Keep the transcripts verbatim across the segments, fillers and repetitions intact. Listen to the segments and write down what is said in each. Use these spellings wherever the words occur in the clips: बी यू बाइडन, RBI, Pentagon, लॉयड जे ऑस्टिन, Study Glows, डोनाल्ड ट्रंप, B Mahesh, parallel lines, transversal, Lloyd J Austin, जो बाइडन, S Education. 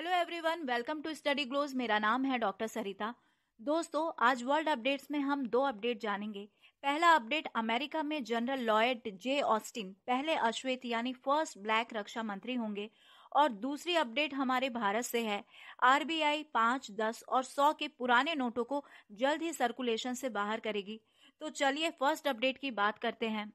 Hello everyone, welcome to study glows. मेरा नाम है डॉक्टर सरिता। दोस्तों, आज वर्ल्ड अपडेट्स में हम दो अपडेट जानेंगे। पहला अपडेट, अमेरिका में जनरल लॉयड जे ऑस्टिन पहले अश्वेत यानी फर्स्ट ब्लैक रक्षा मंत्री होंगे। और दूसरी अपडेट हमारे भारत से है, आरबीआई पाँच, दस और सौ के पुराने नोटों को जल्द ही सर्कुलेशन से बाहर करेगी। तो चलिए फर्स्ट अपडेट की बात करते हैं।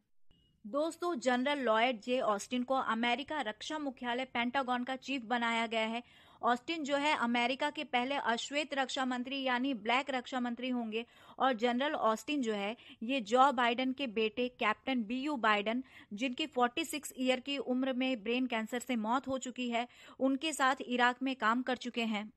दोस्तों, जनरल लॉयड जे ऑस्टिन को अमेरिका रक्षा मुख्यालय पेंटागन का चीफ बनाया गया है। ऑस्टिन जो है अमेरिका के पहले अश्वेत रक्षा मंत्री यानी ब्लैक रक्षा मंत्री होंगे। और जनरल ऑस्टिन जो है ये जो बाइडन के बेटे कैप्टन बी यू बाइडन, जिनकी छियालीस ईयर की उम्र में ब्रेन कैंसर से मौत हो चुकी है, उनके साथ इराक में काम कर चुके हैं।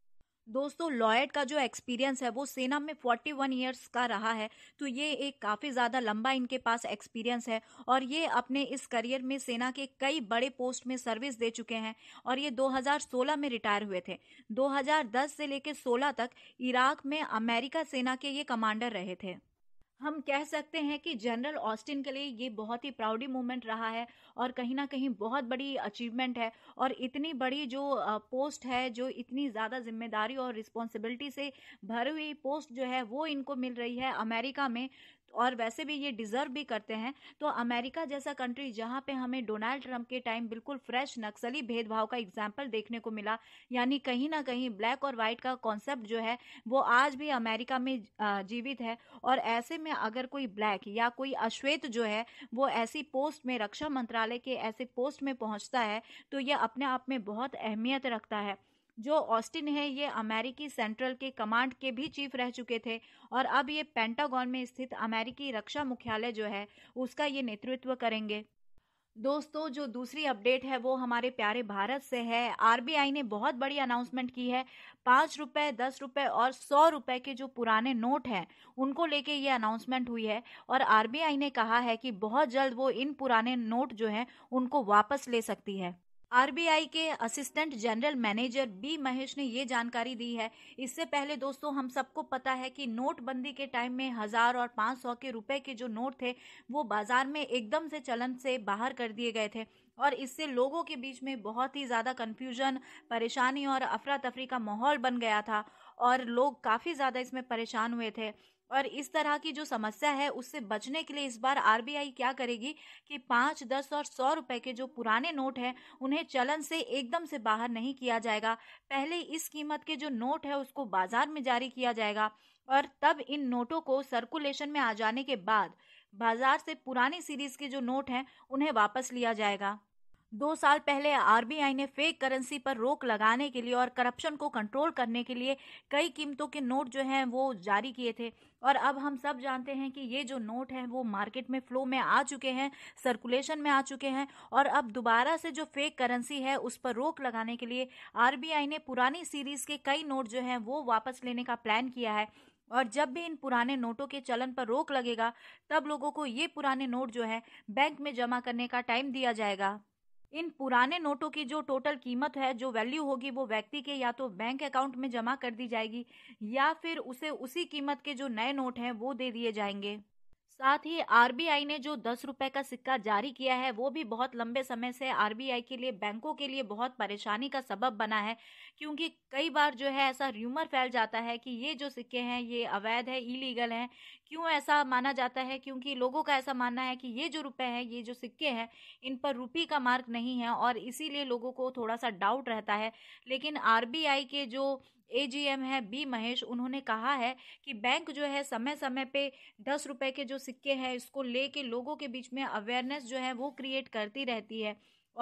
दोस्तों, लॉयड का जो एक्सपीरियंस है वो सेना में इकतालीस इयर्स का रहा है। तो ये एक काफ़ी ज़्यादा लंबा इनके पास एक्सपीरियंस है। और ये अपने इस करियर में सेना के कई बड़े पोस्ट में सर्विस दे चुके हैं। और ये दो हज़ार सोलह में रिटायर हुए थे। दो हज़ार दस से लेकर सोलह तक इराक में अमेरिका सेना के ये कमांडर रहे थे। हम कह सकते हैं कि जनरल ऑस्टिन के लिए ये बहुत ही प्राउडी मोमेंट रहा है और कहीं ना कहीं बहुत बड़ी अचीवमेंट है। और इतनी बड़ी जो पोस्ट है, जो इतनी ज़्यादा जिम्मेदारी और रिस्पॉन्सिबिलिटी से भरी हुई पोस्ट जो है वो इनको मिल रही है अमेरिका में। और वैसे भी ये डिजर्व भी करते हैं। तो अमेरिका जैसा कंट्री जहाँ पे हमें डोनाल्ड ट्रंप के टाइम बिल्कुल फ्रेश नक्सली भेदभाव का एग्जाम्पल देखने को मिला, यानी कहीं ना कहीं ब्लैक और वाइट का कॉन्सेप्ट जो है वो आज भी अमेरिका में जीवित है। और ऐसे में अगर कोई ब्लैक या कोई अश्वेत जो है वो ऐसी पोस्ट में, रक्षा मंत्रालय के ऐसे पोस्ट में पहुँचता है तो यह अपने आप में बहुत अहमियत रखता है। जो ऑस्टिन है ये अमेरिकी सेंट्रल के कमांड के भी चीफ रह चुके थे। और अब ये पेंटागन में स्थित अमेरिकी रक्षा मुख्यालय जो है उसका ये नेतृत्व करेंगे। दोस्तों, जो दूसरी अपडेट है वो हमारे प्यारे भारत से है। आरबीआई ने बहुत बड़ी अनाउंसमेंट की है। पाँच रुपये, दस रुपये और सौ रुपये के जो पुराने नोट हैं उनको लेके ये अनाउंसमेंट हुई है। और आरबीआई ने कहा है कि बहुत जल्द वो इन पुराने नोट जो हैं उनको वापस ले सकती है। आरबीआई के assistant general manager B Mahesh ने ये जानकारी दी है। इससे पहले दोस्तों हम सबको पता है कि नोटबंदी के टाइम में हजार और पाँच सौ के रुपए के जो नोट थे वो बाजार में एकदम से चलन से बाहर कर दिए गए थे। और इससे लोगों के बीच में बहुत ही ज़्यादा कन्फ्यूजन, परेशानी और अफरा तफरी का माहौल बन गया था। और लोग काफ़ी ज़्यादा इसमें परेशान हुए थे। और इस तरह की जो समस्या है उससे बचने के लिए इस बार आरबीआई क्या करेगी कि पाँच, दस और सौ रुपए के जो पुराने नोट हैं उन्हें चलन से एकदम से बाहर नहीं किया जाएगा। पहले इस कीमत के जो नोट है उसको बाजार में जारी किया जाएगा। और तब इन नोटों को सर्कुलेशन में आ जाने के बाद बाजार से पुरानी सीरीज के जो नोट हैं उन्हें वापस लिया जाएगा। दो साल पहले आरबीआई ने फेक करेंसी पर रोक लगाने के लिए और करप्शन को कंट्रोल करने के लिए कई कीमतों के नोट जो हैं वो जारी किए थे। और अब हम सब जानते हैं कि ये जो नोट हैं वो मार्केट में फ्लो में आ चुके हैं, सर्कुलेशन में आ चुके हैं। और अब दोबारा से जो फेक करेंसी है उस पर रोक लगाने के लिए आरबीआई ने पुरानी सीरीज के कई नोट जो हैं वो वापस लेने का प्लान किया है। और जब भी इन पुराने नोटों के चलन पर रोक लगेगा तब लोगों को ये पुराने नोट जो है बैंक में जमा करने का टाइम दिया जाएगा। इन पुराने नोटों की जो टोटल कीमत है, जो वैल्यू होगी, वो व्यक्ति के या तो बैंक अकाउंट में जमा कर दी जाएगी या फिर उसे उसी कीमत के जो नए नोट हैं वो दे दिए जाएंगे। साथ ही आरबीआई ने जो दस रुपए का सिक्का जारी किया है वो भी बहुत लंबे समय से आरबीआई के लिए, बैंकों के लिए बहुत परेशानी का सबब बना है। क्योंकि कई बार जो है ऐसा र्यूमर फैल जाता है कि ये जो सिक्के हैं ये अवैध है, इलीगल हैं। क्यों ऐसा माना जाता है? क्योंकि लोगों का ऐसा मानना है कि ये जो रुपए हैं, ये जो सिक्के हैं, इन पर रुपये का मार्क नहीं है। और इसीलिए लोगों को थोड़ा सा डाउट रहता है। लेकिन आरबीआई के जो एजीएम है बी महेश, उन्होंने कहा है कि बैंक जो है समय समय पे दस रुपए के जो सिक्के हैं इसको लेके लोगों के बीच में अवेयरनेस जो है वो क्रिएट करती रहती है।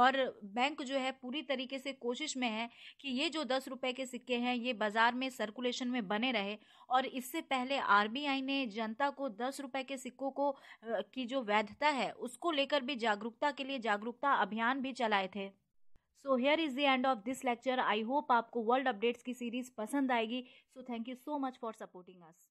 और बैंक जो है पूरी तरीके से कोशिश में है कि ये जो दस रुपए के सिक्के हैं ये बाज़ार में सर्कुलेशन में बने रहे। और इससे पहले आरबीआई ने जनता को दस रुपए के सिक्कों को की जो वैधता है उसको लेकर भी जागरूकता के लिए जागरूकता अभियान भी चलाए थे। So here is the end of this lecture. I hope आपको वर्ल्ड अपडेट्स की सीरीज़ पसंद आएगी। So thank you so much for supporting us.